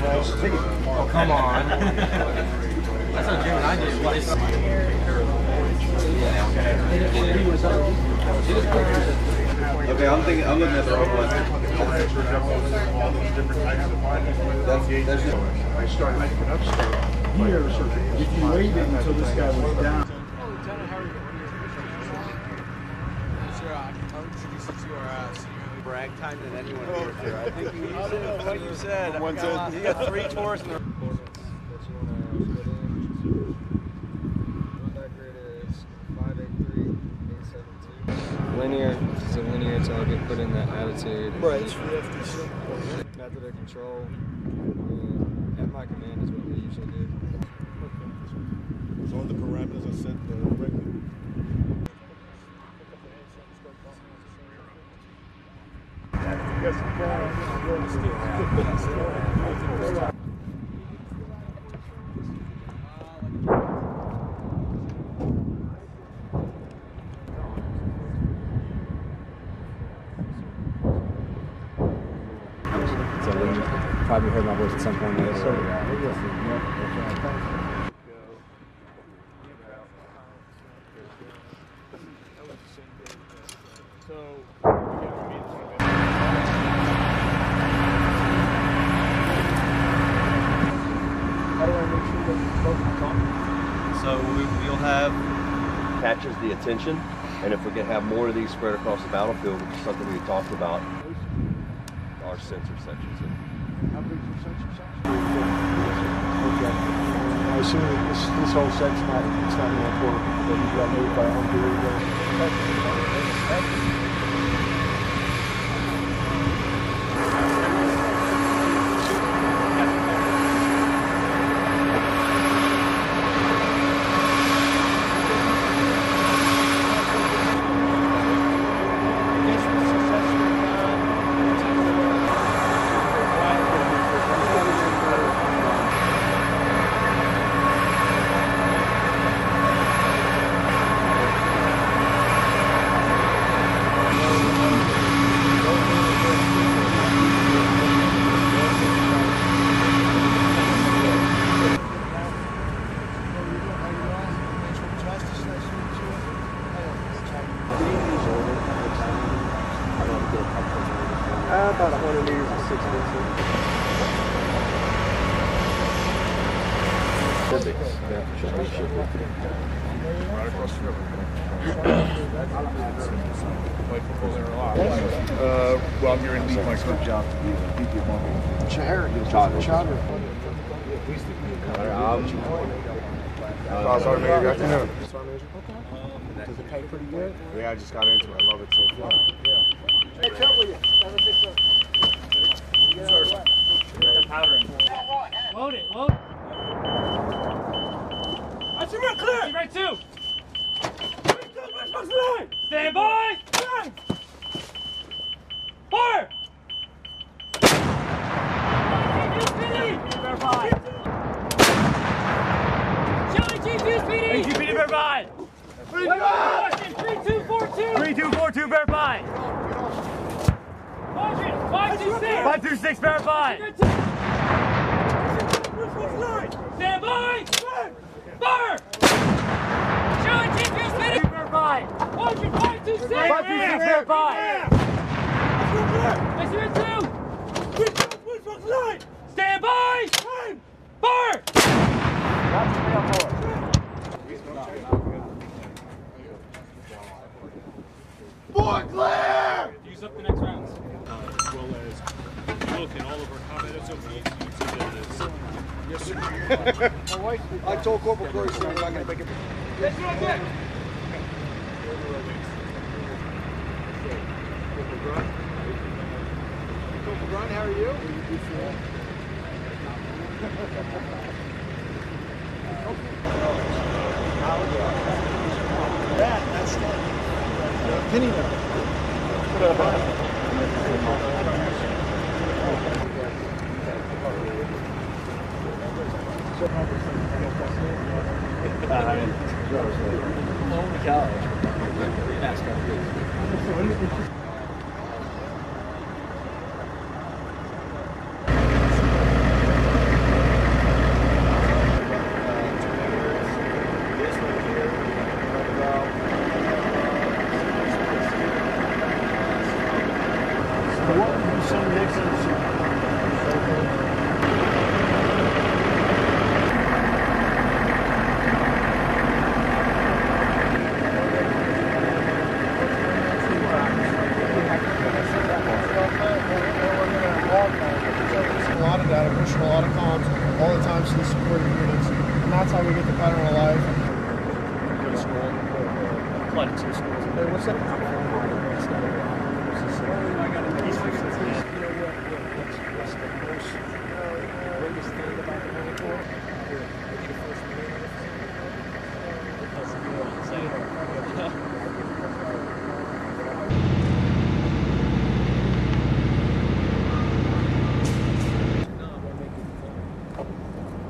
Oh, come on. That's what Jim and I did. We just okay, I'm looking at the wrong one. All those different types of I started making an upstart. Here, if you waited until this guy was down. Oh, Lieutenant, how are you? Sure, I can introduce you to our brag time than anyone here. So I think you said what you said. He got 3 tours in the report. Linear, it's a linear target, put in that attitude. Right, it's method of control. At my command is what we usually do. So all the parameters are set correctly. Yes, probably heard my voice at some point. Yes, sir. How do I make sure that both are talking? So we'll have catches the attention, and if we can have more of these spread across the battlefield, which is something we talked about, our sensor sections. How big is your sensor section? Okay. I assume that this whole section, it's not really important, but you got moved by home duty. About 100 meters and 6 minutes. Yeah, should be. Right across the river. Well, you're in the Mike's good job to be the monkey. Does it pay pretty good? Yeah, I just got into it. I love it so far. Yeah. Hey, chill with you. Load it, load it. That's your real clear. Right two. Stand by. Fire. Chief Speedy. Chief Speedy, verify. 3242. 3242, verify. 526, verify! Stand by! Fire! Showing Chief Speedy! Verify! 526! 526, verify! I see it too! Stand by! Fire! Four clear! Use up the next rounds. As well as look and all of our combat SOPs. Yes, sir. My wife, I told Corporal Cruz I'm not going to make it. Let's do it again. Corporal Grunt. Corporal Grunt, how are you? That's that. Penny number. Holy cow. out of pushing a lot of comms all the time to the supporting units. And that's how we get the pattern alive. Go to school. Applied to 2 schools. Hey, what's that? What's the most biggest thing about the Marine Corps? The first Marine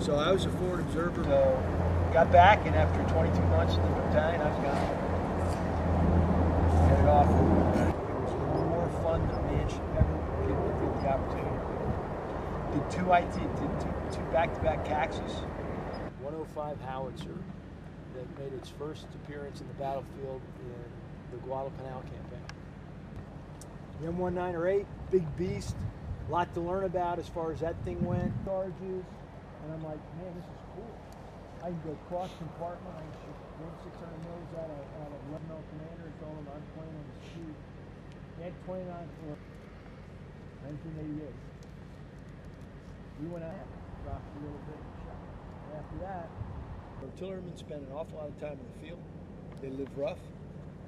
So I was a forward observer. So got back, and after 22 months in the battalion, I was gone. Headed off. It was more fun than the itch ever get the opportunity. Did two back-to-back CAXs. 105 howitzer that made its first appearance in the battlefield in the Guadalcanal campaign. The M198, big beast. A lot to learn about as far as that thing went. Charges. And I'm like, man, this is cool. I can go cross-compartment, I can shoot 1/600 mils out of 11-mil commander and tell them I'm planning to shoot. They had 29 for 1988. We went out, dropped a little bit, and shot. And after that, artillerymen spend an awful lot of time in the field. They live rough,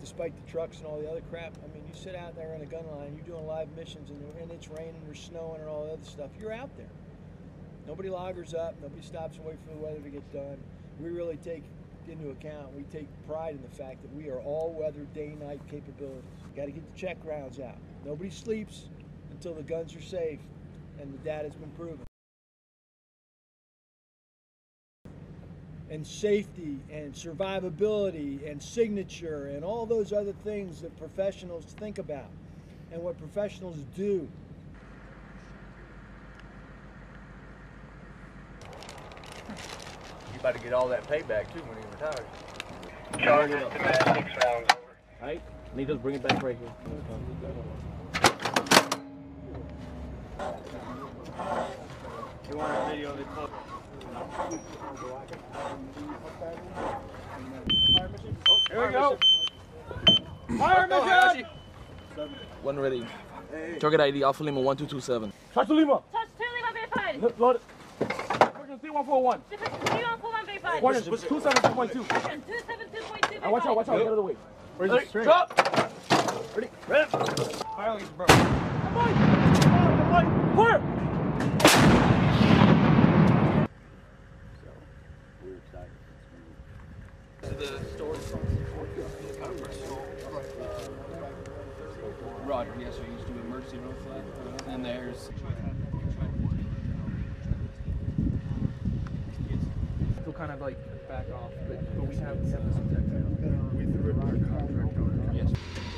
despite the trucks and all the other crap. I mean, you sit out there in a gun line, you're doing live missions, and it's raining or snowing and all the other stuff. You're out there. Nobody loggers up, nobody stops and waits for the weather to get done. We really take into account, we take pride in the fact that we are all-weather, day-night capabilities. Got to get the check rounds out. Nobody sleeps until the guns are safe, and the data's been proven. And safety, and survivability, and signature, and all those other things that professionals think about, and what professionals do. About to get all that payback too when he retires. Charges to that 6 rounds. All right, Nito's bring it back right here. You want a video of the club? Oh, here we go. Fire mission. One ready. Target ID Alpha Lima 1227. Touch to Lima. Touch to Lima, B5. Load it. C141. C141 verified. Coordinates was 272.2. 272.2. Now watch out, watch out. Get out of the way. Where's the string? Drop. Ready? Ready? Firing is broken. Come on. Come on. Clear. So, we're excited. To the store. Roger. Yes, we used to do emergency road flag. And there's... kind of like back off, but we have this. We threw a contract on it. Yes.